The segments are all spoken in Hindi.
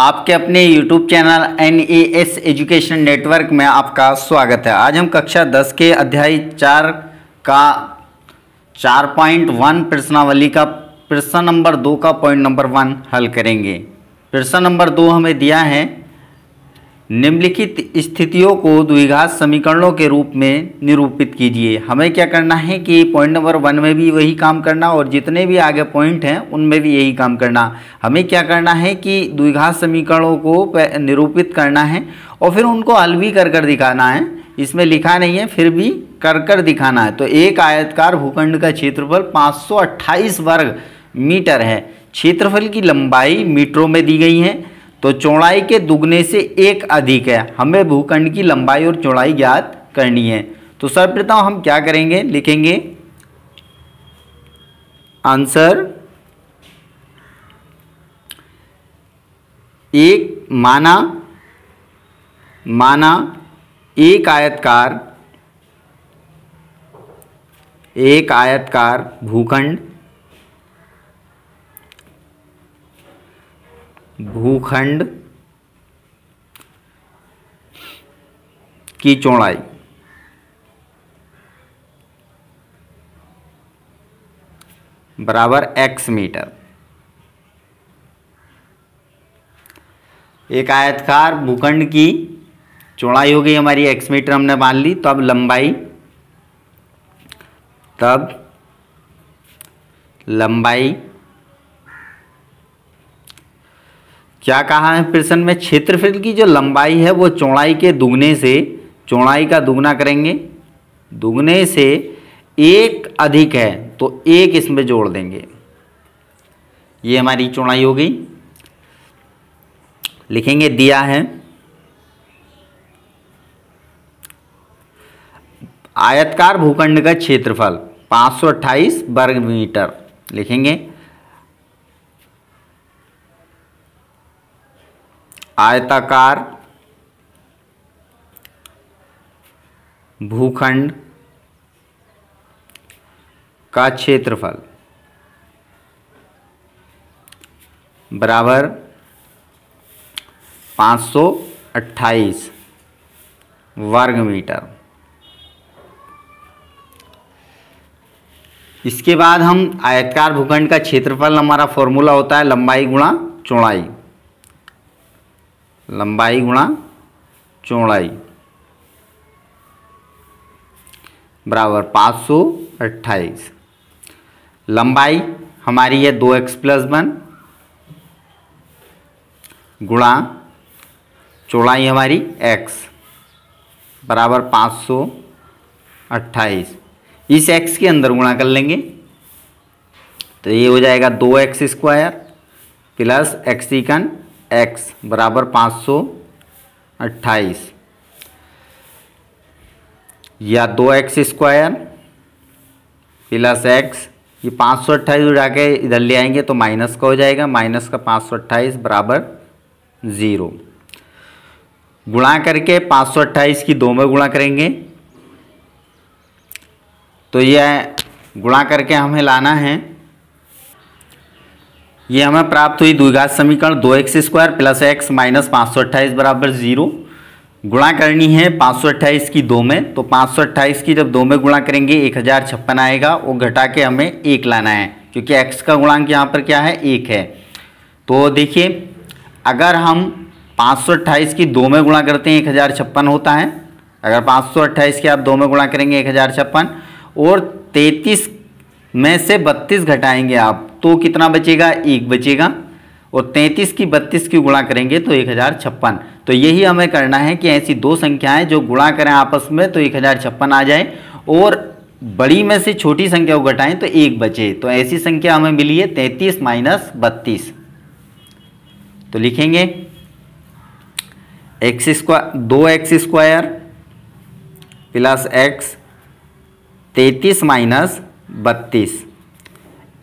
आपके अपने YouTube channel NAS Education network में आपका स्वागत है। आज हम कक्षा 10 के अध्याय 4 का 4.1 प्रश्नावली का प्रश्न नंबर 2 का पॉइंट नंबर 1 हल करेंगे। प्रश्न नंबर 2 हमें दिया है, निम्नलिखित स्थितियों को द्विघात समीकरणों के रूप में निरूपित कीजिए। हमें क्या करना है कि पॉइंट नंबर 1 में भी वही काम करना और जितने भी आगे पॉइंट हैं उनमें भी यही काम करना। हमें क्या करना है कि द्विघात समीकरणों को निरूपित करना है और फिर उनको हल भी कर कर दिखाना है। इसमें लिखा नहीं है, फिर भी कर कर दिखाना है। तो एक आयताकार भूखंड का क्षेत्रफल 528 वर्ग मीटर है। क्षेत्रफल की लंबाई मीटरों में दी गई है तो चौड़ाई के दुगने से एक अधिक है। हमें भूखंड की लंबाई और चौड़ाई ज्ञात करनी है। तो सर्वप्रथम हम क्या करेंगे, लिखेंगे आंसर। एक माना एक आयतकार भूखंड की चौड़ाई बराबर x मीटर। एक आयताकार भूखंड की चौड़ाई हो गई हमारी x मीटर हमने मान ली। तो अब लंबाई क्या कहा है प्रश्न में, क्षेत्रफल की जो लंबाई है वो चौड़ाई के दुगने से, चौड़ाई का दुगना करेंगे, दुगने से एक अधिक है तो एक इसमें जोड़ देंगे। ये हमारी चौड़ाई हो गई। लिखेंगे दिया है आयताकार भूखंड का क्षेत्रफल 528 वर्ग मीटर। लिखेंगे आयताकार भूखंड का क्षेत्रफल बराबर 528 वर्ग मीटर। इसके बाद हम आयताकार भूखंड का क्षेत्रफल, हमारा फॉर्मूला होता है लंबाई गुणा चौड़ाई, लंबाई गुणा चौड़ाई बराबर 528। लंबाई हमारी है 2x+1 गुणा चौड़ाई हमारी x बराबर 528। इस x के अंदर गुणा कर लेंगे तो ये हो जाएगा 2x² प्लस x बराबर 528 या 2x² प्लस x, ये 528 उड़ा के इधर ले आएंगे तो माइनस का हो जाएगा, माइनस का 528 बराबर 0। गुणा करके 528 की 2 में गुणा करेंगे तो यह गुणा करके हमें लाना है। ये हमें प्राप्त हुई द्विघात समीकरण 2x² प्लस x माइनस 528 बराबर 0। गुणा करनी है 528 की 2 में, तो 528 की जब 2 में गुणा करेंगे 1056 आएगा। वो घटा के हमें 1 लाना है क्योंकि x का गुणांक यहाँ पर क्या है, 1 है। तो देखिए, अगर हम 528 की 2 में गुणा करते हैं 1056 होता है। अगर 528 की आप 2 में गुणा करेंगे 1056, और 33 में से 32 घटाएंगे आप तो कितना बचेगा, 1 बचेगा। और 33 की 32 की गुणा करेंगे तो 1056। तो यही हमें करना है कि ऐसी दो संख्याएं जो गुणा करें आपस में तो 1056 आ जाए और बड़ी में से छोटी संख्या को घटाएं तो 1 बचे। तो ऐसी संख्या हमें मिली है 33 - 32। तो लिखेंगे x² 2x² plus x 33 -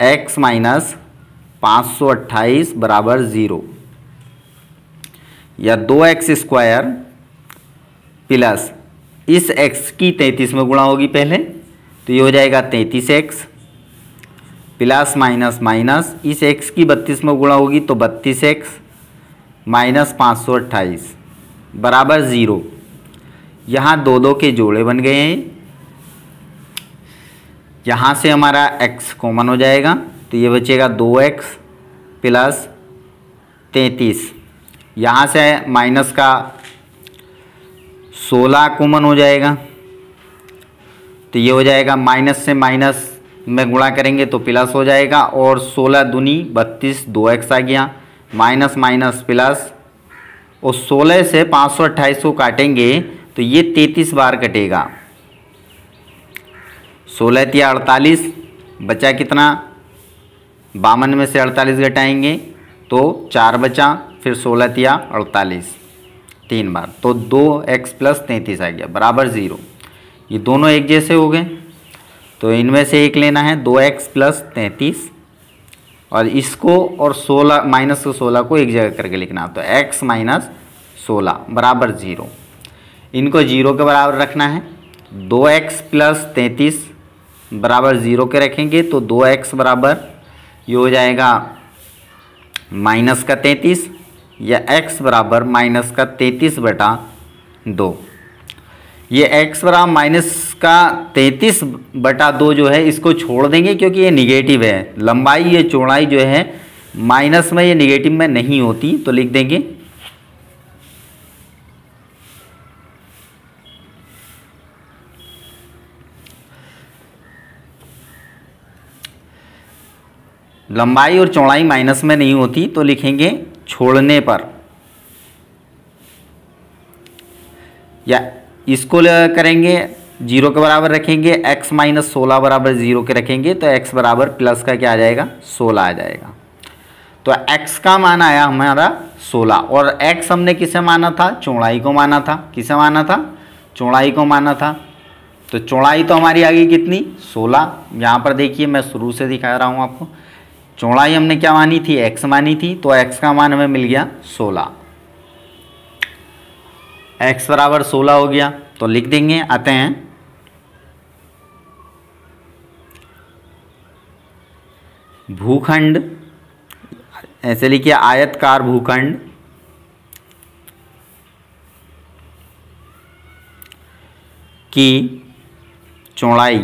32 x minus 528 बराबर 0 या 2x² प्लस इस x की 33 में गुणा होगी पहले तो ये हो जाएगा 33x प्लस माइनस इस x की 32 में गुणा होगी तो 32x माइनस 528 बराबर ज़ीरो। यहाँ दो दो के जोड़े बन गए हैं। यहाँ से हमारा x कॉमन हो जाएगा तो ये बचेगा 2x प्लस 33। यहाँ से माइनस का 16 कॉमन हो जाएगा तो ये हो जाएगा माइनस से माइनस में गुणा करेंगे तो प्लस हो जाएगा और 16 दूनी 32 2x आ गया माइनस माइनस प्लस और 16 से 528 को काटेंगे तो ये 33 बार कटेगा। 16 या 48 बचा कितना 52 में से 48 घटाएंगे तो 4 बचा फिर 16 या 48 तीन बार तो 2x प्लस 33 आ गया बराबर ज़ीरो। ये दोनों एक जैसे हो गए तो इनमें से एक लेना है 2x प्लस 33 और इसको और 16 माइनस 16 को एक जगह करके लिखना तो x माइनस 16 बराबर ज़ीरो। इनको ज़ीरो के बराबर रखना है। 2x प्लस 33 बराबर ज़ीरो के रखेंगे तो 2x बराबर ये हो जाएगा माइनस का 33 या x बराबर माइनस का 33/2। ये x बराबर माइनस का 33/2 जो है इसको छोड़ देंगे क्योंकि ये निगेटिव है। लंबाई या चौड़ाई जो है माइनस में ये निगेटिव में नहीं होती तो लिख देंगे लंबाई और चौड़ाई माइनस में नहीं होती तो लिखेंगे छोड़ने पर या इसको करेंगे जीरो के बराबर रखेंगे x माइनस 16 बराबर ज़ीरो के रखेंगे तो x बराबर प्लस का क्या आ जाएगा 16 आ जाएगा। तो x का मान आया हमारा 16 और x हमने किसे माना था चौड़ाई को माना था। किसे माना था चौड़ाई को माना था तो चौड़ाई तो हमारी आ गई कितनी 16। यहाँ पर देखिए मैं शुरू से दिखा रहा हूँ आपको चौड़ाई हमने क्या मानी थी x मानी थी तो x का मान हमें मिल गया 16। x बराबर 16 हो गया तो लिख देंगे अतः भूखंड ऐसे लिखिए आयतकार भूखंड की चौड़ाई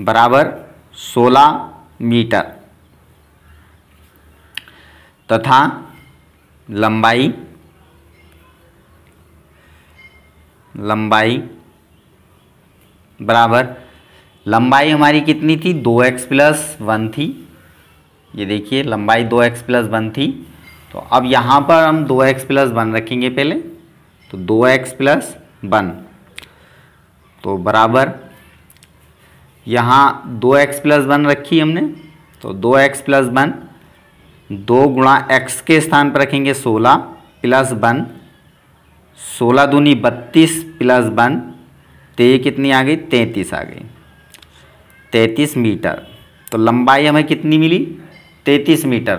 बराबर 16 मीटर तथा लंबाई बराबर लंबाई हमारी कितनी थी 2x प्लस 1 थी। ये देखिए लंबाई 2x प्लस 1 थी तो अब यहाँ पर हम 2x प्लस 1 रखेंगे पहले तो 2x प्लस 1 तो बराबर यहाँ 2x प्लस 1 रखी हमने तो 2x प्लस 1 2 गुणा x के स्थान पर रखेंगे 16 प्लस 1 16 दूनी 32 प्लस 1 तो ये कितनी आ गई 33 आ गई 33 मीटर। तो लंबाई हमें कितनी मिली 33 मीटर।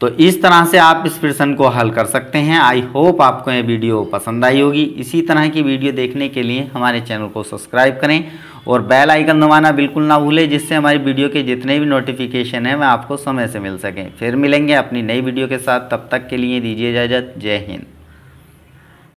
तो इस तरह से आप इस प्रश्न को हल कर सकते हैं। आई होप आपको यह वीडियो पसंद आई होगी। इसी तरह की वीडियो देखने के लिए हमारे चैनल को सब्सक्राइब करें और बेल आइकन दबाना बिल्कुल ना भूलें जिससे हमारी वीडियो के जितने भी नोटिफिकेशन हैं वह आपको समय से मिल सकें। फिर मिलेंगे अपनी नई वीडियो के साथ। तब तक के लिए दीजिए इजाज़त। जय हिंद।